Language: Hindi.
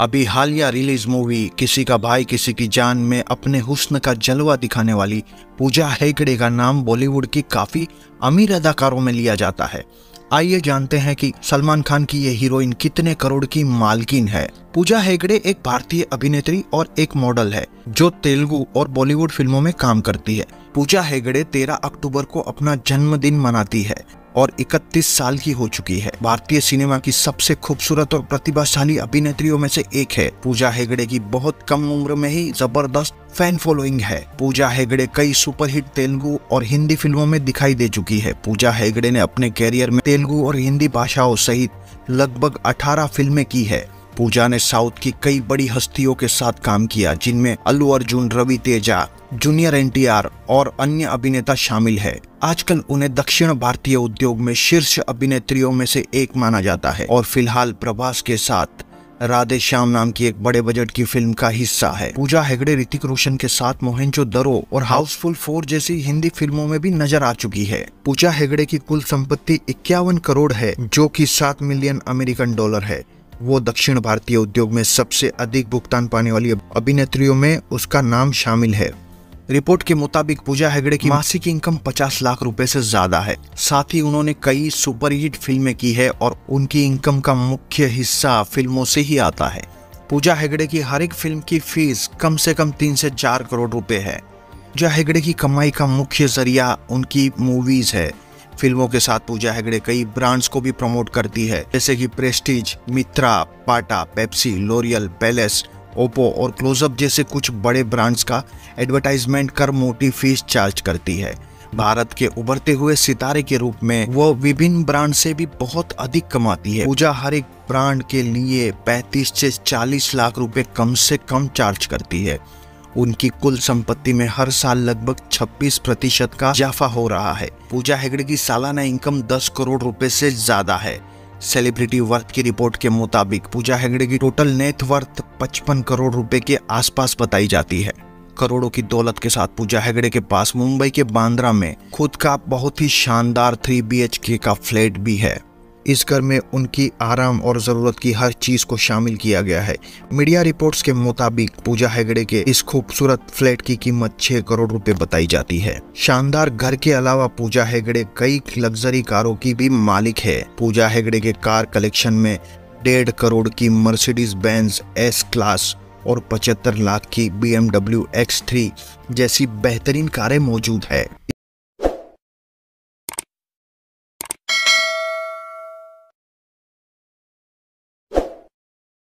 अभी हालिया रिलीज मूवी किसी का भाई किसी की जान में अपने हुस्न का जलवा दिखाने वाली पूजा हेगड़े का नाम बॉलीवुड की काफ़ी अमीर अदाकारों में लिया जाता है। आइए जानते हैं कि सलमान खान की ये हीरोइन कितने करोड़ की मालकिन है। पूजा हेगड़े एक भारतीय अभिनेत्री और एक मॉडल है जो तेलुगु और बॉलीवुड फिल्मों में काम करती है। पूजा हेगड़े 13 अक्टूबर को अपना जन्मदिन मनाती है और 31 साल की हो चुकी है। भारतीय सिनेमा की सबसे खूबसूरत और प्रतिभाशाली अभिनेत्रियों में से एक है। पूजा हेगड़े की बहुत कम उम्र में ही जबरदस्त फैन फॉलोइंग है। पूजा हेगड़े कई सुपरहिट तेलुगु और हिंदी फिल्मों में दिखाई दे चुकी है। पूजा हेगड़े ने अपने कैरियर में तेलुगु और हिंदी भाषाओं सहित लगभग 18 फिल्में की है। पूजा ने साउथ की कई बड़ी हस्तियों के साथ काम किया जिनमें अल्लू अर्जुन, रवि तेजा, जूनियर NTR और अन्य अभिनेता शामिल है। आजकल उन्हें दक्षिण भारतीय उद्योग में शीर्ष अभिनेत्रियों में से एक माना जाता है और फिलहाल प्रभास के साथ राधे श्याम नाम की एक बड़े बजट की फिल्म का हिस्सा है। पूजा हेगड़े ऋतिक रोशन के साथ मोहेंजो दरो और हाउसफुल 4 जैसी हिंदी फिल्मों में भी नजर आ चुकी है। पूजा हेगड़े की कुल संपत्ति 51 करोड़ है जो की $7 मिलियन है। वो दक्षिण भारतीय उद्योग में सबसे अधिक भुगतान पाने वाली अभिनेत्रियों में उसका नाम शामिल है। रिपोर्ट के मुताबिक पूजा हेगड़े की मासिक इनकम 50 लाख रुपए से ज्यादा है। साथ ही उन्होंने कई सुपरहिट फिल्में की है और उनकी इनकम का मुख्य हिस्सा फिल्मों से ही आता है। पूजा हेगड़े की हर एक फिल्म की फीस कम से कम 3 से 4 करोड़ रुपए है। पूजा हेगड़े की कमाई का मुख्य जरिया उनकी मूवीज है। फिल्मों के साथ पूजा हेगड़े कई ब्रांड्स को भी प्रमोट करती है जैसे कि प्रेस्टिज, मित्रा पाटा, पेप्सी, लोरियल, पैलेस, ओपो और क्लोजअप जैसे कुछ बड़े ब्रांड्स का एडवर्टाइजमेंट कर मोटी फीस चार्ज करती है। भारत के उभरते हुए सितारे के रूप में वो विभिन्न ब्रांड से भी बहुत अधिक कमाती है। पूजा हर एक ब्रांड के लिए 35 से 40 लाख रुपए कम से कम चार्ज करती है। उनकी कुल संपत्ति में हर साल लगभग 26% का इजाफा हो रहा है। पूजा हेगड़े की सालाना इनकम 10 करोड़ रुपए से ज्यादा है। सेलिब्रिटी वर्थ की रिपोर्ट के मुताबिक पूजा हेगड़े की टोटल नेटवर्थ 55 करोड़ रुपए के आसपास बताई जाती है। करोड़ों की दौलत के साथ पूजा हेगड़े के पास मुंबई के बांद्रा में खुद का बहुत ही शानदार 3 BHK का फ्लैट भी है। इस घर में उनकी आराम और ज़रूरत की हर चीज़ को शामिल किया गया है। मीडिया रिपोर्ट्स के मुताबिक पूजा हेगड़े के इस खूबसूरत फ्लैट की कीमत 6 करोड़ रुपए बताई जाती है। शानदार घर के अलावा पूजा हेगड़े कई लग्जरी कारों की भी मालिक है। पूजा हेगड़े के कार कलेक्शन में 1.5 करोड़ की मर्सिडीज बेंज S क्लास और 75 लाख की BMW X3 जैसी बेहतरीन कारें मौजूद है।